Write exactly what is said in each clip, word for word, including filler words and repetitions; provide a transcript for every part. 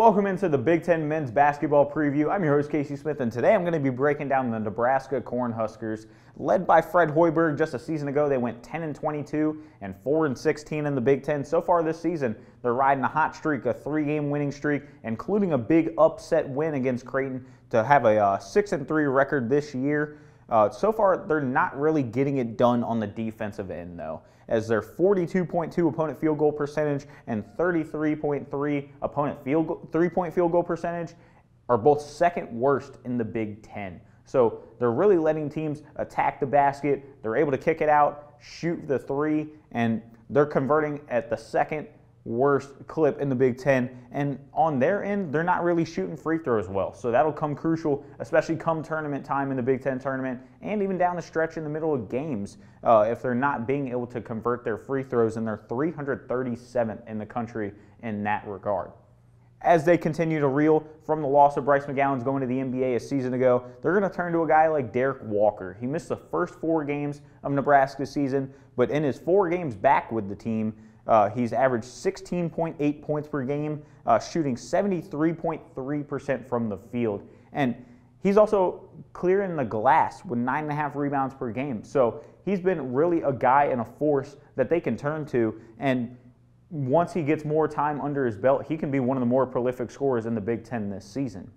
Welcome into the Big Ten Men's Basketball Preview. I'm your host, Casey Smith, and today I'm going to be breaking down the Nebraska Cornhuskers. Led by Fred Hoiberg just a season ago, they went ten and twenty-two and four and sixteen in the Big Ten. So far this season, they're riding a hot streak, a three-game winning streak, including a big upset win against Creighton to have a uh, six and three record this year. Uh, so far, they're not really getting it done on the defensive end, though, as their forty-two point two opponent field goal percentage and thirty-three point three opponent field goal, three-point field goal percentage are both second worst in the Big Ten. So they're really letting teams attack the basket. They're able to kick it out, shoot the three, and they're converting at the second worst clip in the Big Ten. And on their end, they're not really shooting free throws well. So that'll come crucial, especially come tournament time in the Big Ten tournament and even down the stretch in the middle of games uh, if they're not being able to convert their free throws, and they're three hundred thirty-seventh in the country in that regard. As they continue to reel from the loss of Bryce McGowan's going to the N B A a season ago, they're going to turn to a guy like Derek Walker. He missed the first four games of Nebraska's season, but in his four games back with the team, Uh, he's averaged sixteen point eight points per game, uh, shooting seventy-three point three percent from the field. And he's also clearing the glass with nine and a half rebounds per game. So he's been really a guy and a force that they can turn to. And once he gets more time under his belt, he can be one of the more prolific scorers in the Big Ten this season.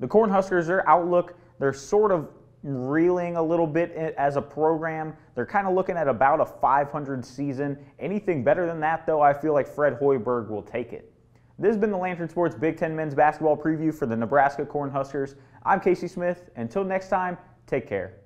The Cornhuskers, their outlook, they're sort of reeling a little bit as a program. They're kind of looking at about a five hundred season. Anything better than that, though, I feel like Fred Hoiberg will take it. This has been the Lantern Sports Big Ten Men's Basketball Preview for the Nebraska Cornhuskers. I'm Casey Smith. Until next time, take care.